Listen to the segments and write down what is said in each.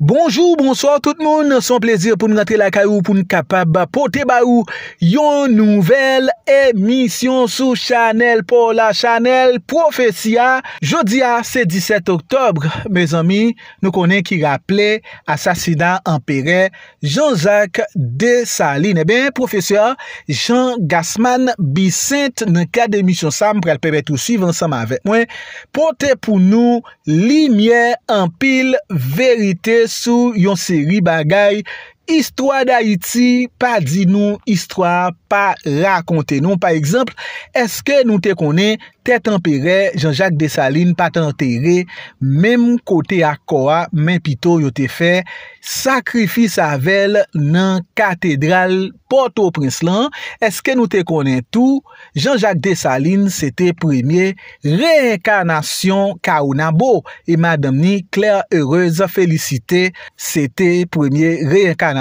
Bonjour, bonsoir tout le monde. Son plaisir pour nous rentrer la caillou pour nous capable porter baou une nouvelle émission sous Chanel pour la Chanel Prophétia. Jeudi c'est 17 octobre. Mes amis, nous connaissons qui rappelait assassinat empéré Jean-Jacques Dessalines. Eh bien, professeur Jean Gasman Bissette dans le cadre d'émission Sam pour le permettre de suivre ensemble avec moi. Porter pour nous lumière en pile vérité sous une série bagaille. Histoire d'Haïti, pas dit nous, histoire pas raconter nous. Par exemple, est-ce que nous te connaît tête empérée, Jean-Jacques Dessalines pas enterré, même côté à Koa, mais plutôt yo te fait sacrifice avec nan cathédrale Port-au-Prince là. Est-ce que nous te connaît tout, Jean-Jacques Dessalines c'était premier réincarnation Caonabo et madame ni Claire Heureuse félicité, c'était premier réincarnation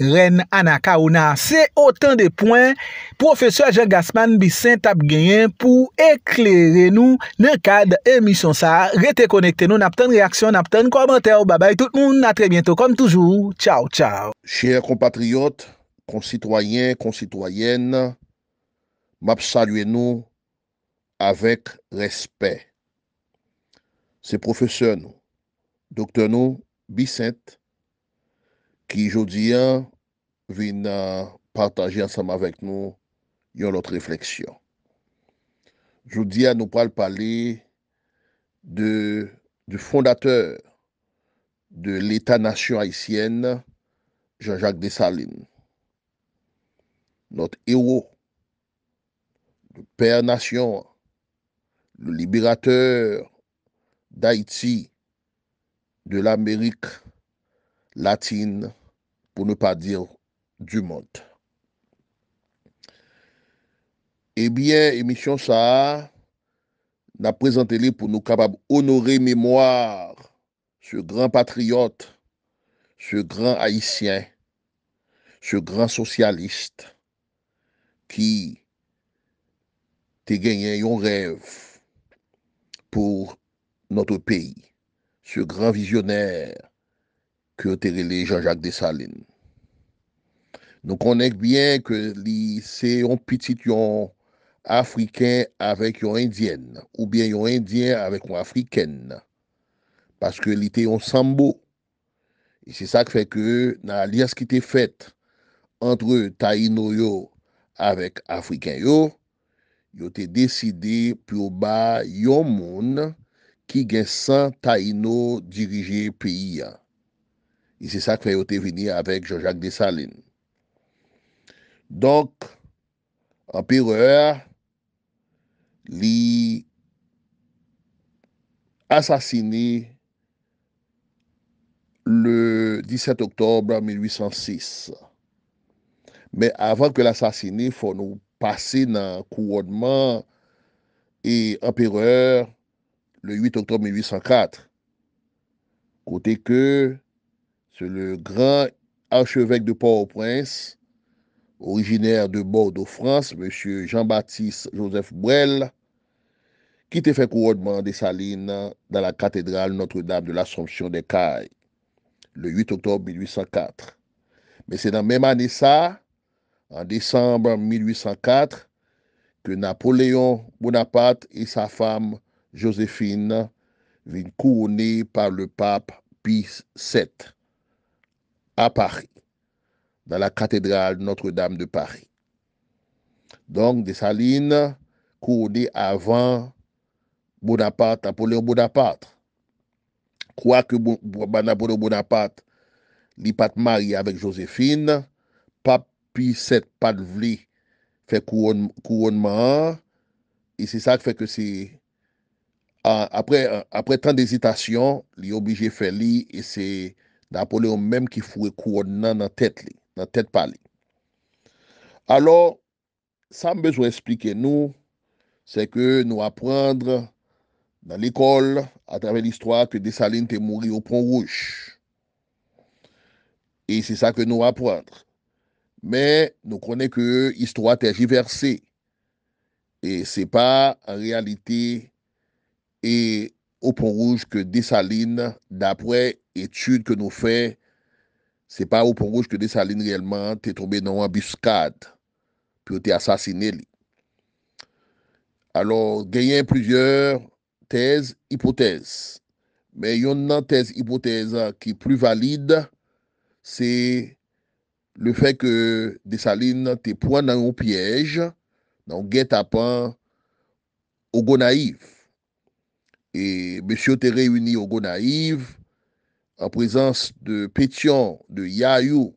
Reine Anacaona. C'est autant de points professeur Jean Gasman Bissette a gagné pour éclairer nous dans le cadre émission ça. Restez connectés, nous n'attendons réaction, n'attendons commentaire. Bye bye tout le monde, à très bientôt comme toujours. Ciao ciao. Chers compatriotes, concitoyens, concitoyennes, m'a salué nous avec respect. C'est professeur nous, docteur nous Bissette qui aujourd'hui vient partager ensemble avec nous une autre réflexion. Aujourd'hui, nous allons parler du fondateur de l'État-nation haïtienne, Jean-Jacques Dessalines, notre héros, le père-nation, le libérateur d'Haïti, de l'Amérique latine, pour ne pas dire du monde. Eh bien, émission ça, n'a présenté les pour nous capables honorer mémoire ce grand patriote, ce grand haïtien, ce grand socialiste qui t'a gagné un rêve pour notre pays, ce grand visionnaire que t'es Jean-Jacques Dessalines. Nous connaissons bien que c'est un petit Africain avec une Indienne, ou bien un Indien avec une Africaine, parce que était un sambo. Et c'est ça qui fait que l'alliance qui était faite entre Taïno avec Africain, ils ont décidé plus bas un monde qui gagne 100 Taïno diriger le pays. Et c'est ça que fait été venir avec Jean-Jacques Dessalines. Donc, l'empereur, il a assassiné le 17 octobre 1806. Mais avant que l'assassiner, il faut nous passer dans le couronnement et l'empereur le 8 octobre 1804. Côté que c'est le grand archevêque de Port-au-Prince, originaire de Bordeaux, France, M. Jean-Baptiste Joseph Brelle, qui t'a fait couronnement Dessalines dans la cathédrale Notre-Dame de l'Assomption des Cailles, le 8 octobre 1804. Mais c'est dans la même année ça, en décembre 1804, que Napoléon Bonaparte et sa femme Joséphine viennent couronner par le pape Pie VII. À Paris, dans la cathédrale Notre-Dame de Paris. Donc, Dessalines, couronné avant Bonaparte, Napoléon Bonaparte. Quoique Napoléon Bonaparte n'est pas marié avec Joséphine, pape Pie VII pas de vli fait couronnement. Et c'est ça qui fait que c'est après tant d'hésitation, il est obligé de faire li et c'est Napoléon même qui fouait couronne dans la tête, palais. Alors, ça me besoin expliquer nous, c'est que nous apprendre dans l'école, à travers l'histoire, que Dessalines est mort au Pont Rouge. Et c'est ça que nous apprendre. Mais nous connaissons que l'histoire tergiversée. Et ce n'est pas en réalité et au Pont Rouge que Dessalines, d'après étude que nous faisons, ce n'est pas au pont rouge que Dessalines réellement est tombé dans une embuscade, puis il a assassiné. Alors, il y a plusieurs thèses, hypothèses. Mais il y a une thèse, hypothèse qui est plus valide, c'est le fait que Dessalines te point dans un piège, dans un guet-apens au Gonaïve. Et monsieur te réuni au Gonaïve en présence de Pétion, de Yayou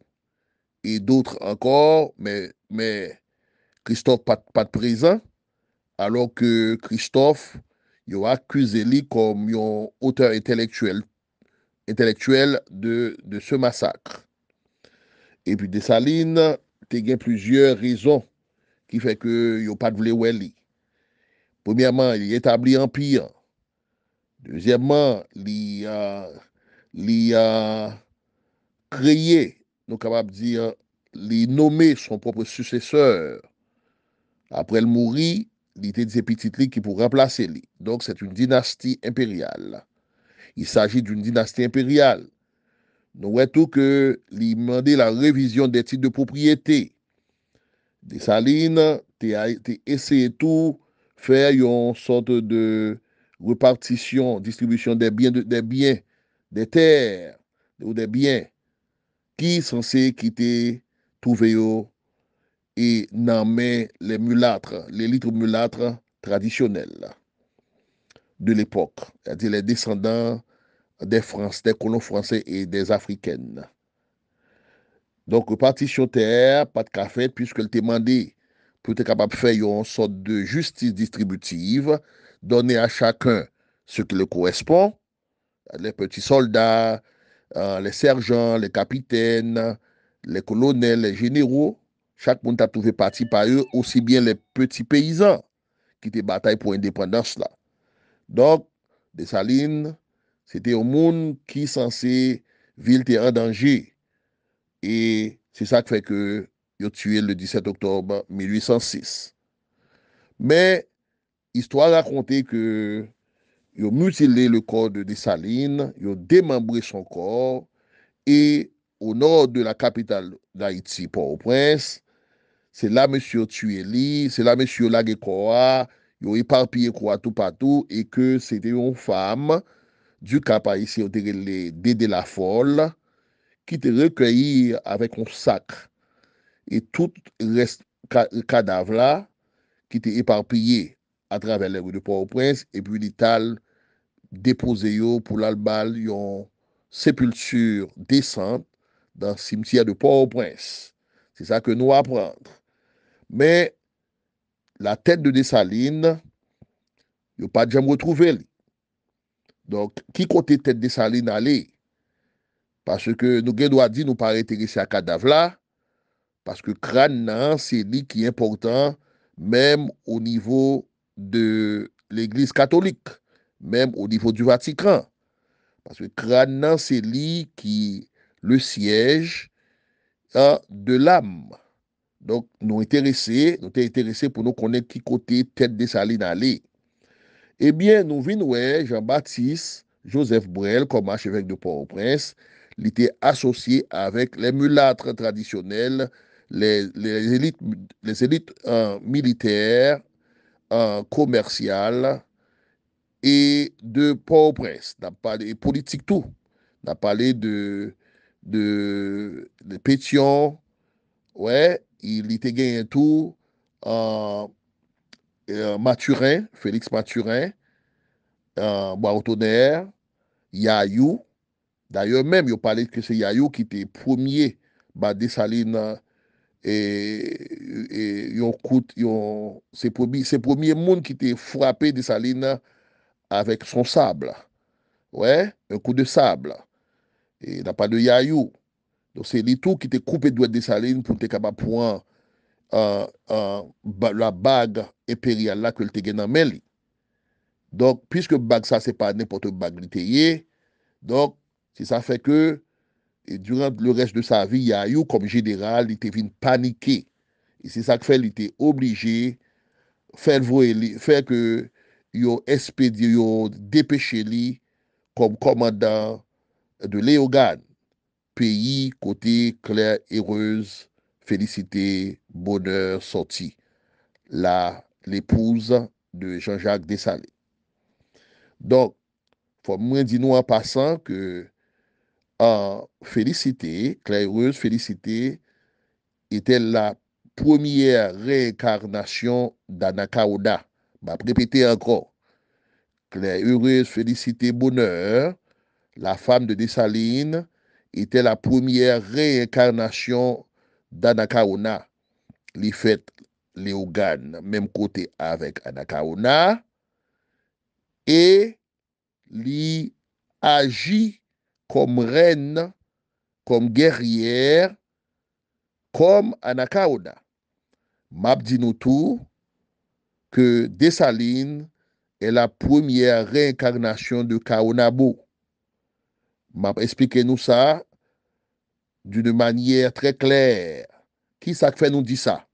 et d'autres encore, mais Christophe pas présent, alors que Christophe, il a accusé lui comme un auteur intellectuel de ce massacre. Et puis Dessalines, il y a plusieurs raisons qui font qu'il n'a pas de voulu. Premièrement, il établit l'empire. Deuxièmement, il a créé, nous capables de dire, il a nommé son propre successeur. Après le mourir, il était des petits qui pour remplacer lui. Donc, c'est une dynastie impériale. Il s'agit d'une dynastie impériale. Nous voyons tout que lui demander la révision des titres de propriété. Dessalines, tu essayé tout faire une sorte de répartition, distribution des biens, des terres ou des biens qui sont censés quitter trouver et nommer les mulâtres, l'élite mulâtre traditionnelle de l'époque, c'est-à-dire les descendants des colons français et des Africaines. Donc, partition terre, pas de café, puisque le demandé peut être capable de faire une sorte de justice distributive, donner à chacun ce qui le correspond, les petits soldats, les sergents, les capitaines, les colonels, les généraux. Chaque monde a trouvé parti par eux, aussi bien les petits paysans qui étaient bataille pour l'indépendance là. Donc, Dessalines, c'était un monde qui censé ville était en danger. Et c'est ça qui fait que ils ont tué le 17 octobre 1806. Mais, histoire racontée que ils ont mutilé le corps de Dessalines, ils ont démembré son corps et au nord de la capitale d'Haïti, Port-au-Prince, c'est là monsieur Tuéli, c'est là monsieur Lagekoa, ils ont éparpillé quoi tout partout et que c'était une femme du Cap ici au les Dédé la Folle qui était recueillie avec un sac et tout reste cadavre là qui était éparpillé à travers les rues de Port-au-Prince et puis l'Ital déposé pour l'albal une sépulture décente dans le cimetière de Port-au-Prince. C'est ça que nous apprenons. Mais la tête de Dessalines, il n'y a pas de jamais retrouvé. Donc, qui côté tête Dessalines allait? Parce que nous avons dit, nous ne pas intéressés à cadavre là, parce que crâne, c'est lui qui est important, même au niveau de l'Église catholique, même au niveau du Vatican. Parce que crâne, c'est lui qui le siège de l'âme. Donc, nous sommes intéressés pour nous connaître qui côté tête Dessalines allait. Eh bien, nous venons Jean-Baptiste Joseph Brelle, comme archevêque de Port-au-Prince, il était associé avec les mulâtres traditionnels, les élites militaires, commerciales et de Port-au-Prince. On a parlé politique tout. On a parlé de Pétion, ouais, il était gagné tout Mathurin, Félix Mathurin, Bartholiner, Yayou. D'ailleurs, même, il parlait que c'est Yayou qui était premier Dessalines et c'est le premier monde qui était frappé Dessalines avec son sable. Ouais, un coup de sable. Et il n'a pas de Yayou. Donc, c'est lui tout qui était coupé de Dessalines pour être capable de prendre la bague impériale là que le Tegen a mêlé. Donc, puisque bague ça, ce n'est pas n'importe bague liée, donc, c'est ça fait que, et durant le reste de sa vie, Yayou, comme général, il était venu paniquer. Et c'est ça que fait, il était obligé de faire que, il a expédié, il a dépêché lui comme commandant de Léogane, pays côté Claire Heureuse, félicité, bonheur, sortie, l'épouse de Jean-Jacques Dessalines. Donc, il faut moins dire nous en passant que félicité, Claire Heureuse, félicité, était la première réincarnation d'Anacaona. Je vais répéter encore. Claire Heureuse, félicité, bonheur, la femme de Dessalines, était la première réincarnation d'Anacaona. Les fêtes, les organes, même côté avec Anacaona. Et il agit comme reine, comme guerrière, comme Anacaona. M'a dit nous tout que Dessalines est la première réincarnation de Caonabo. M'a expliqué nous ça d'une manière très claire. Qui ça fait nous dit ça?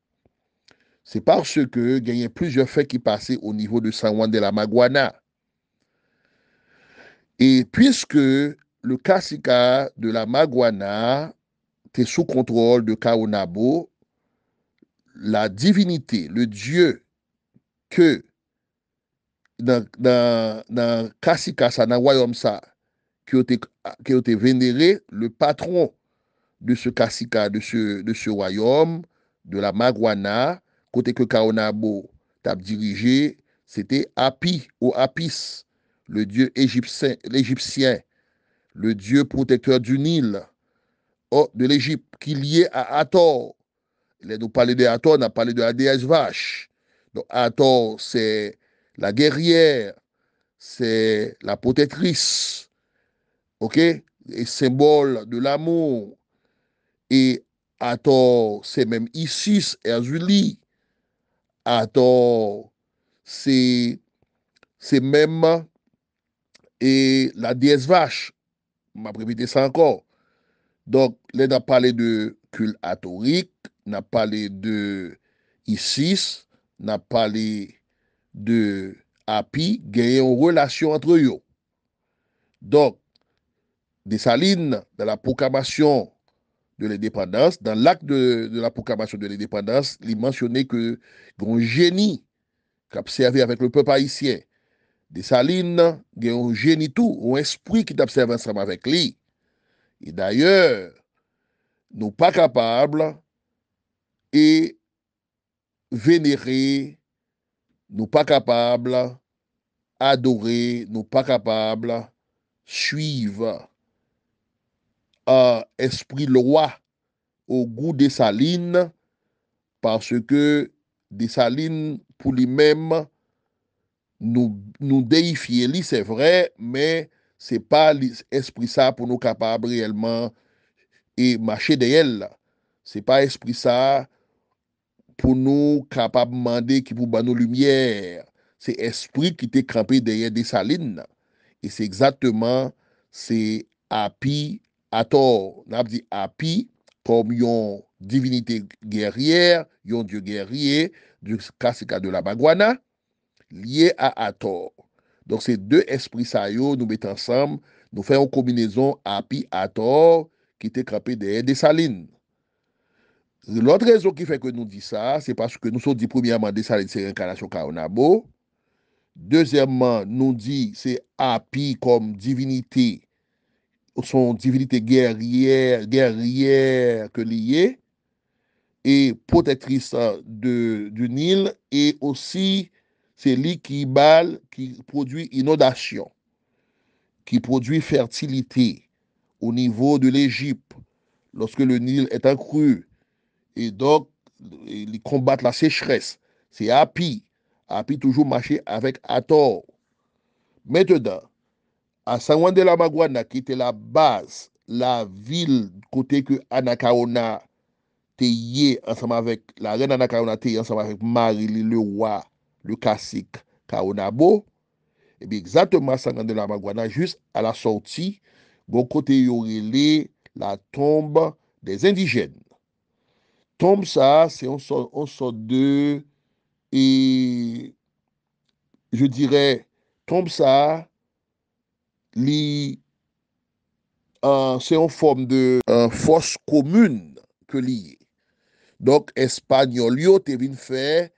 C'est parce que il y a plusieurs faits qui passaient au niveau de San Juan de la Maguana. Et puisque le Kasika de la Maguana était sous contrôle de Caonabo, la divinité, le dieu que dans Kasika, ça, dans le royaume, ça, qui était vénéré, le patron de ce Kasika, de ce royaume, de la Maguana, côté que Caonabo t'a dirigé, c'était Api ou Apis, le dieu égyptien, le dieu protecteur du Nil, de l'Égypte, qui lié à Hathor. Là, nous parlons de Hathor, on a parlé de la déesse vache. Donc, Hathor, c'est la guerrière, c'est la protectrice, ok? Et symbole de l'amour. Et Hathor, c'est même Isis, Erzulie. Hathor, c'est même et la déesse vache. Je vais répéter ça encore. Donc, là, on a parlé de culte hathorique, on a parlé de Isis, on a parlé de Api, il y a une relation entre eux. Donc, Dessalines, dans la proclamation de l'indépendance, dans l'acte de la proclamation de l'indépendance, il mentionnait que un génie qui a servi avec le peuple haïtien. Dessalines, il y a un génie tout, un esprit qui t'observe ensemble avec lui. Et d'ailleurs, nous ne sommes pas capables de vénérer, nous ne sommes pas capables d'adorer, nous ne sommes pas capables de suivre un esprit loi au goût Dessalines, parce que Dessalines, pour lui-même, nous déifier lui, c'est vrai, mais ce n'est pas l'esprit ça pour nous capables réellement et marcher derrière elle. Ce n'est pas l'esprit ça pour nous capables de demander qui pour nos lumières. C'est l'esprit qui était crampé derrière Dessalines. Et c'est exactement c'est Api, Hathor. On a dit Api comme une divinité guerrière, un dieu guerrier, du Kasika de la Maguana, lié à Hathor. Donc, ces deux esprits saillants, nous mettons ensemble, nous faisons une combinaison Api Hathor qui était crampé derrière Dessalines. L'autre raison qui fait que nous disons ça, c'est parce que nous sommes dit, premièrement, Dessalines, c'est l'incarnation Caonabo. Deuxièmement, nous dit c'est Api comme divinité, son divinité guerrière que liée, et protectrice du Nil, et aussi c'est lui qui balle, qui produit inondation, qui produit fertilité au niveau de l'Égypte, lorsque le Nil est en crue. Et donc, ils combattent la sécheresse. C'est Api. Api toujours marché avec Hathor. Maintenant, à San Juan de la Maguana, qui était la base, la ville côté que Anacaona était ensemble avec, la reine Anacaona était ensemble avec Marie, le roi, le cacique Caonabo, et bien exactement San Juan de la Maguana, juste à la sortie, bon côté Yorele, la tombe des indigènes. Tombe ça, c'est une sorte de, et je dirais, tombe ça, c'est en forme de force commune que liée. Donc, Espagnol, te vient faire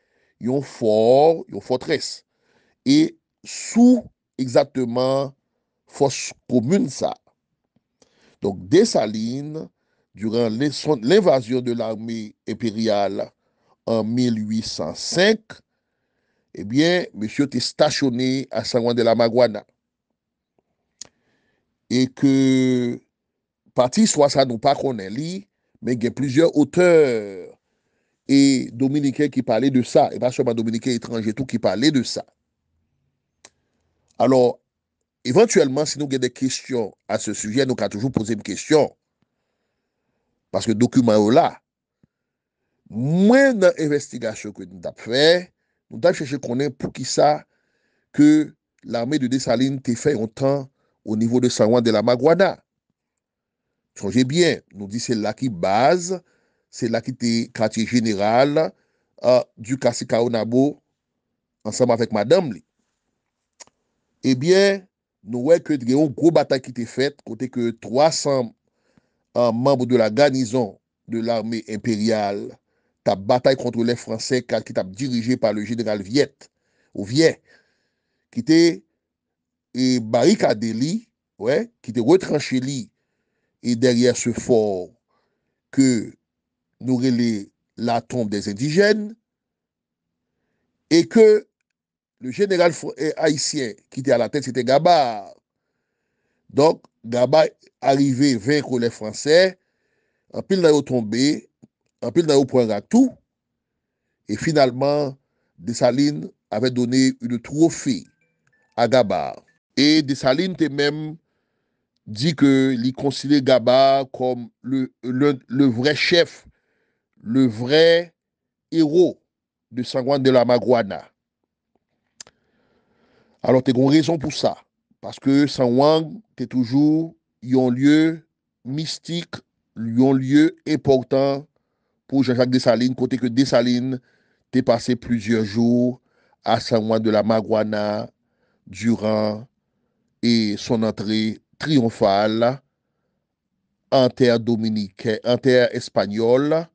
un fort, une forteresse. Et sous exactement force commune, ça. Donc, Dessalines, durant l'invasion de l'armée impériale en 1805, eh bien, monsieur était stationné à San Juan de la Maguana. Et que, partie soit ça, nous pas qu'on lit, mais il y a plusieurs auteurs et dominicains qui parlaient de ça, et pas seulement dominicains étrangers, tout qui parlaient de ça. Alors, éventuellement, si nous avons des questions à ce sujet, nous allons toujours poser une question. Parce que le document est là. Moins dans l'investigation que nous avons fait, nous avons cherché à connaître pour qui ça que l'armée de Dessalines a fait autant au niveau de San Juan de la Maguana. Songez bien, nous dit c'est là qui base, c'est là qui était quartier général du Cacique Caonabo ensemble avec madame. Eh bien, nous voyons que il y a une grosse bataille qui était faite, côté que 300 membres de la garnison de l'armée impériale ta bataille contre les Français qui était dirigée par le général Viette, ou Viet, qui était barricadé, ouais, qui était retranché lui, et derrière ce fort que nous relèvons la tombe des indigènes, et que le général haïtien qui était à la tête, c'était Gabar. Donc, Gabar arrivait vaincre les Français, en pile dans le tombé, en pile dans le point tout. Et finalement, Dessalines avait donné une trophée à Gabar. Et Dessalines était même dit que il considérait Gabar comme le vrai chef, le vrai héros de San Juan de la Maguana. Alors, tu as une raison pour ça. Parce que San Juan, tu es toujours un lieu mystique, un lieu important pour Jean-Jacques Dessalines, côté que Dessalines, tu as passé plusieurs jours à San Juan de la Maguana durant et son entrée triomphale en terre dominicaine, en terre espagnole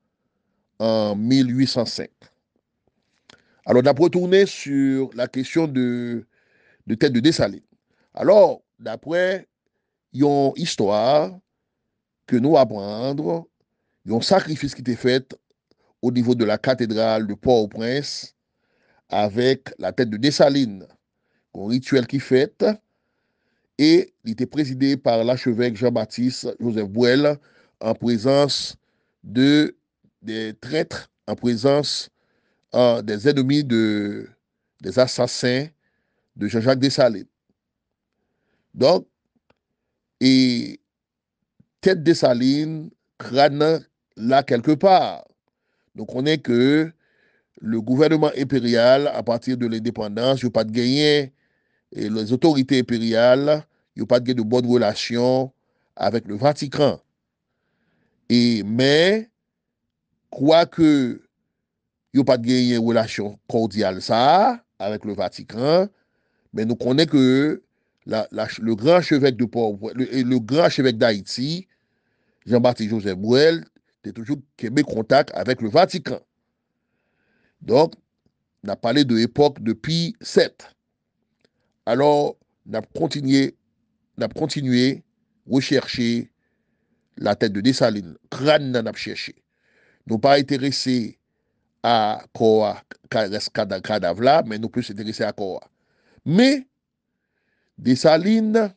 en 1805. Alors, on a retourné sur la question de tête de Dessalines. Alors, d'après une histoire que nous apprendre, un sacrifice qui était fait au niveau de la cathédrale de Port-au-Prince avec la tête de Dessalines, un rituel qui fait, et il était présidé par l'archevêque Jean-Baptiste Joseph Brelle en présence des traîtres, en présence des ennemis, des assassins de Jean-Jacques Dessalines. Donc, et tête Dessalines, crâne là quelque part. Donc, on est que le gouvernement impérial, à partir de l'indépendance, il n'y a pas de gain, et les autorités impériales, il n'y a pas de gain de bonnes relations avec le Vatican. Et, mais, quoique il n'y a pas de gain de relation cordiale, ça, avec le Vatican, mais nous connaissons que le grand archevêque de le grand archevêque d'Haïti, Jean-Baptiste Joseph Brelle, était toujours Québec contact avec le Vatican. Donc, on a parlé de l'époque de Pie VII. Alors, on a continué à rechercher la tête de Dessalines. Crâne, on a cherché. Nous n'avons pas intéressé à quoi cadavre là, mais nous plus intéressé à quoi. Mais, Dessalines,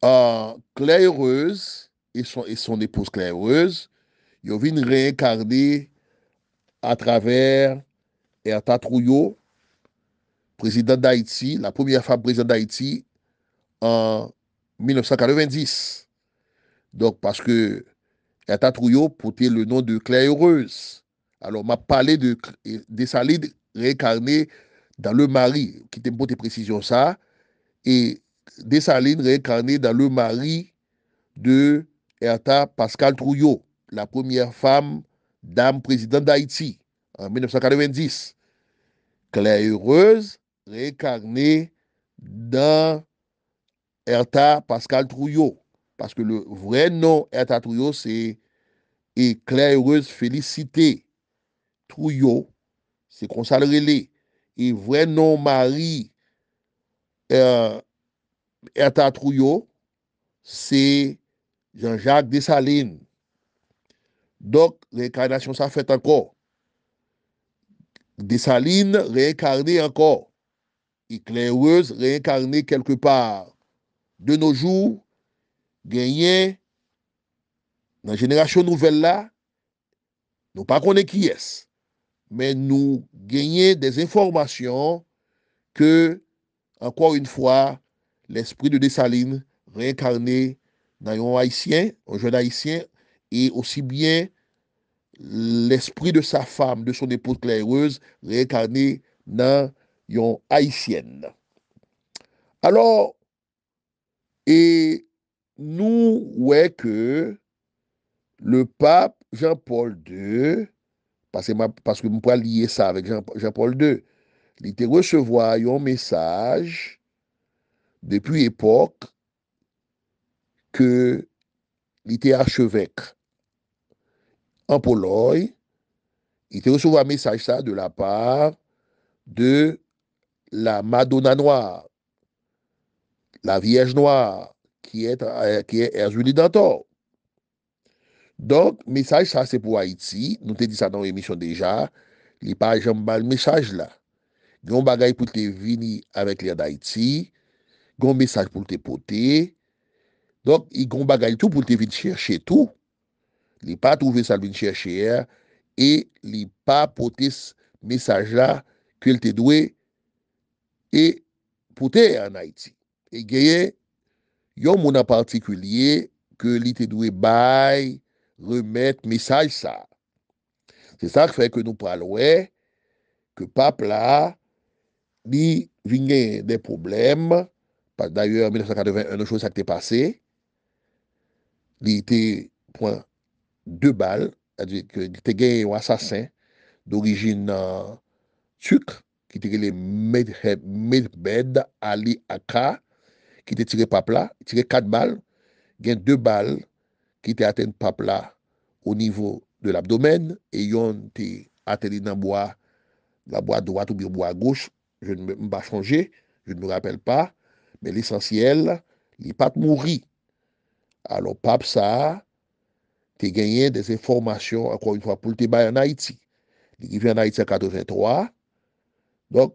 Claire Heureuse et son épouse Claire Heureuse, ils ont venu réincarner à travers Ertha Trouillot, présidente d'Haïti, la première femme présidente d'Haïti en 1990. Donc, parce que Ertha Trouillot portait le nom de Claire Heureuse. Alors, on m'a parlé de Dessalines réincarné dans le mari, qui était une bonne précision ça, et Dessalines réincarné dans le mari de Ertha Pascal Trouillot, la première femme, dame présidente d'Haïti, en 1990. Claire Heureuse réincarnée dans Ertha Pascal Trouillot, parce que le vrai nom Ertha Trouillot, c'est Claire Heureuse Félicité Trouillot, c'est qu'on s'allait. Et vrai nom Marie Ertha Trouillot, c'est Jean-Jacques Dessalines. Donc, réincarnation, ça fait encore. Dessalines réincarné encore. Et Claire Heureuse réincarné quelque part. De nos jours, gagné dans la génération nouvelle là, nous ne connaissons pas qui est. Mais nous gagnons des informations que, encore une fois, l'esprit de Dessalines réincarné dans un haïtien, un jeune haïtien, et aussi bien l'esprit de sa femme, de son épouse Claire Heureuse, réincarné dans une haïtienne. Alors, et nous, ouais que le pape Jean-Paul II, parce que nous pouvons lier ça avec Jean-Paul II, il était recevoir un message depuis l'époque que il était archevêque en Pologne. Il était recevoir un message ça de la part de la Madonna Noire, la Vierge Noire, qui est Erzulie Dantor. Donc, message ça, c'est pour Haïti. Nous t'ai dit ça dans l'émission déjà. Il n'y a pas jamais le message là. Il y a un bagage pour te venir avec l'air d'Haïti. Il y a un message pour te porter. Donc, il y a un bagage tout pour te venir chercher tout. Il n'y a pas trouvé ça, venir chercher. Et il n'y a pas porté ce message là qu'il te doué et porter en Haïti. Et il y a un monde en particulier que il te doué bail. Remettre message ça. C'est ça qui fait que nous parlons que pape là, il vient des problèmes. D'ailleurs, en 1981, une chose qui est passée, il était point 2 balles, c'est-à-dire qu'il était gagné un assassin d'origine turque, qui était le Medbed Ali Ağca, qui était tiré pape là, il tiré 4 balles, il a 2 balles. Qui était atteint pape là au niveau de l'abdomen et yon était atteint dans bois la bois droite ou bien bois gauche, je ne me pas changer, je ne me rappelle pas, mais l'essentiel, les papes mourir. Alors pape ça t'es gagné des informations encore une fois pour te bailler en Haïti. Il vient en Haïti en 83. Donc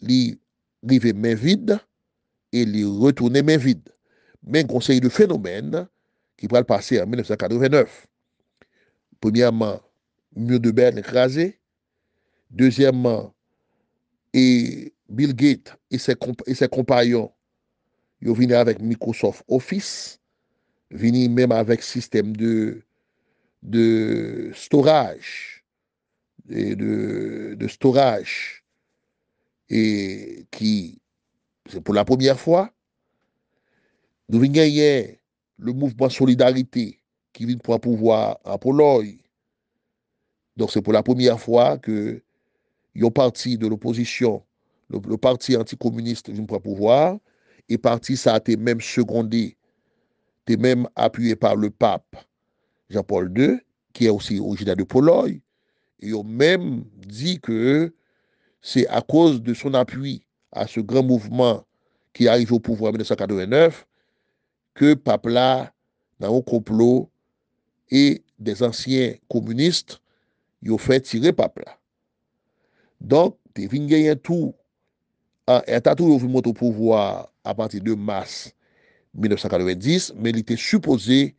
il arrivait main vide et il retournait main vide. Mais conseil de phénomène qui va le passer en 1989. Premièrement, mur de Berlin écrasé. Deuxièmement, et Bill Gates et ses compagnons, ils viennent avec Microsoft Office, viennent même avec système de storage, et de storage, et qui, c'est pour la première fois, nous venons gagner le mouvement Solidarité qui vient pour pouvoir en Pologne. Donc c'est pour la première fois que le parti de l'opposition, le parti anticommuniste vient pour pouvoir, et parti ça a été même secondé, été même appuyé par le pape Jean-Paul II, qui est aussi originaire de Pologne, et ils ont même dit que c'est à cause de son appui à ce grand mouvement qui arrive au pouvoir en 1989, que pape là, dans un complot, et des anciens communistes, ils ont fait tirer pape là. Donc, tu viens gagner tout. Ertha Trouillot vient monter au pouvoir à partir de mars 1990, mais il était supposé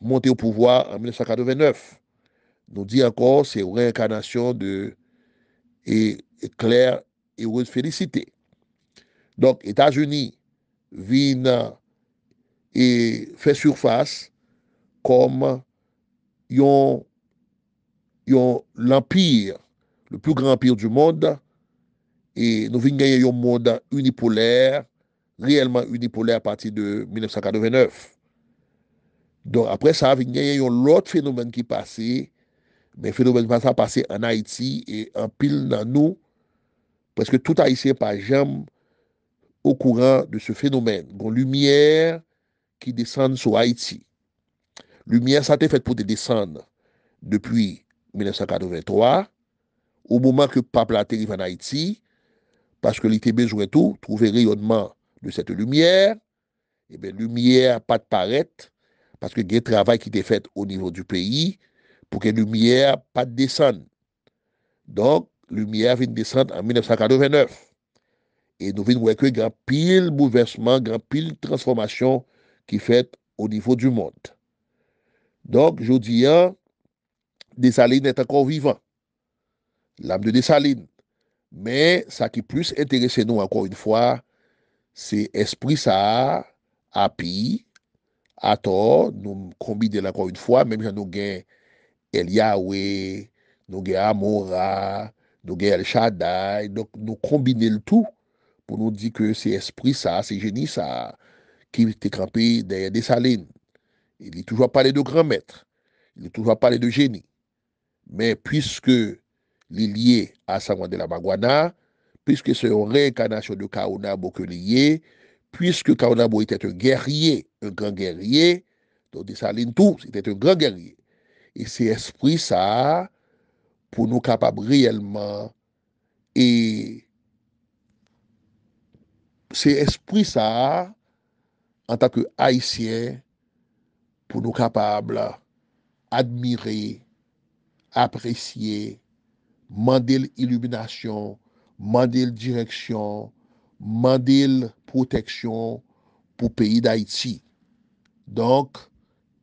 monter au pouvoir en 1989. Nous dit encore, c'est une réincarnation de Claire Heureuse Félicité. Donc, États-Unis viennent et fait surface comme l'empire, le plus grand empire du monde, et nous venons gagner un monde unipolaire, réellement unipolaire à partir de 1989. Donc après ça, nous venons gagner un autre phénomène qui passait, mais phénomène qui a passé en Haïti et en pile dans nous, parce que tout Haïtien n'est pas jamais au courant de ce phénomène. Donc lumière qui descendent sur Haïti. Lumière, ça a été fait pour te descendre depuis 1983, au moment que le pape a atterri en Haïti, parce que l'ITB besoin tout, trouver rayonnement de cette lumière, et bien lumière pas de paraître, parce que il y a un travail qui est fait au niveau du pays, pour que lumière pas de descendre. Donc, lumière vient de descendre en 1989. Et nous voyons que grand pile bouleversement, grand pile transformation qui fait au niveau du monde. Donc, je dis, Dessalines est encore vivant. L'âme de Dessalines. Mais ça qui plus intéresse nous encore une fois, c'est esprit ça, à pi, à tort, nous combinons encore une fois, même si nous avons El Yahweh, nous avons Amora, nous avons El Shaddai, donc nous combinons le tout. Pour nous dire que c'est esprit ça, c'est génie ça, qui était campé derrière Dessalines. Il est toujours parlé de grand maître, il est toujours parlé de génie. Mais puisque il est lié à Saman de la Maguana, puisque c'est une réincarnation de Caonabo que lié, puisque Caonabo était un guerrier, un grand guerrier, donc Dessalines tout, c'était un grand guerrier. Et c'est esprit ça, pour nous capables réellement et c'est esprit ça, en tant que haïtien, pour nous capables admirer, apprécier, demander l'illumination, demander direction, demander protection pour le pays d'Haïti. Donc,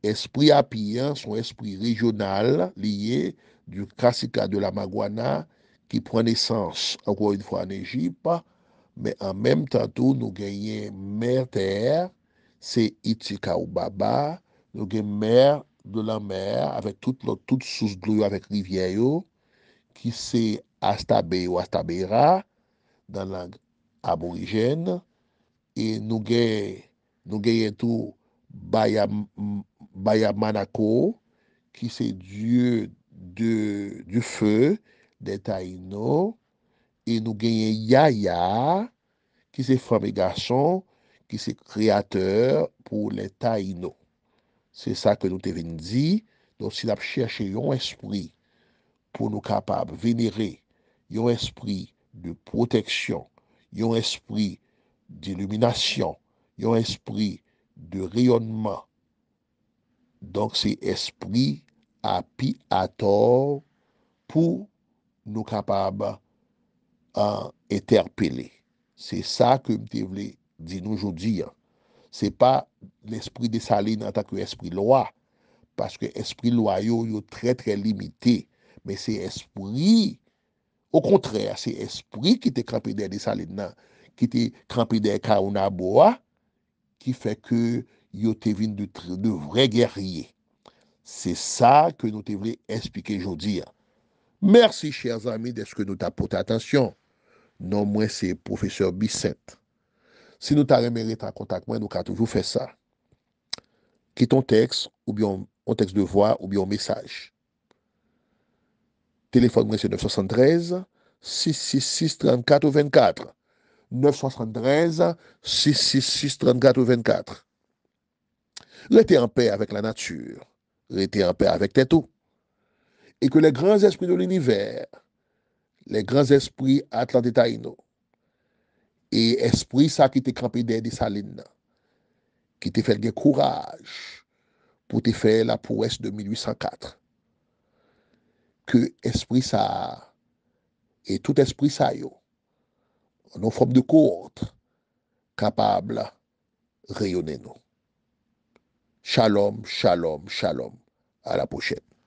esprit apien, son esprit régional lié du Kassika de la Maguana qui prend naissance, encore une fois en Égypte, mais en même temps, nous gagnons Mère Terre, c'est Itika ou Baba, nous gagnons Mère de la Mer, avec toute source de l'eau, avec rivière, qui c'est Astabé ou Astabera, dans la langue aborigène, et nous gagnons tout Bayamanako, qui c'est Dieu du feu, des Taïnos. Et nous gagnons Yaya, qui c'est femme et garçon, qui c'est créateur pour les Taïno. C'est ça que nous t'avons dit. Donc, si nous cherchons un esprit pour nous capables de vénérer, un esprit de protection, un esprit d'illumination, un esprit de rayonnement. Donc, c'est esprit à pi à tort pour nous capables interpellé. C'est ça que je voulais dire aujourd'hui. Ce n'est pas l'esprit Dessalines en tant qu'esprit loi, parce que l'esprit loyaux est très très limité, mais c'est esprit, au contraire, c'est esprit qui était crampé derrière Dessalines, qui était crampé derrière Caonaboa, qui fait que yo te vin de vrais guerriers. C'est ça que nous te voulons expliquer aujourd'hui. Merci, chers amis, de ce que nous t'apportons attention. Non, moi, c'est professeur Bissette. Si nous t'avons mérité en contact, moi, nous avons toujours fait ça. Qui ton texte, ou bien un texte de voix, ou bien un message. Téléphone, moi, c'est 973 666 34 24. 973 666 34 24. Restez en paix avec la nature. Restez en paix avec tes tout. Et que les grands esprits de l'univers, les grands esprits Atlantes Taïno, et esprits ça qui t'est crampé derrière Dessalines, qui t'est fait le courage pour te faire la prouesse de 1804, que esprit ça, et tout esprit ça, en forme de cohorte, capable de rayonner nous. Shalom, shalom, shalom. À la prochaine.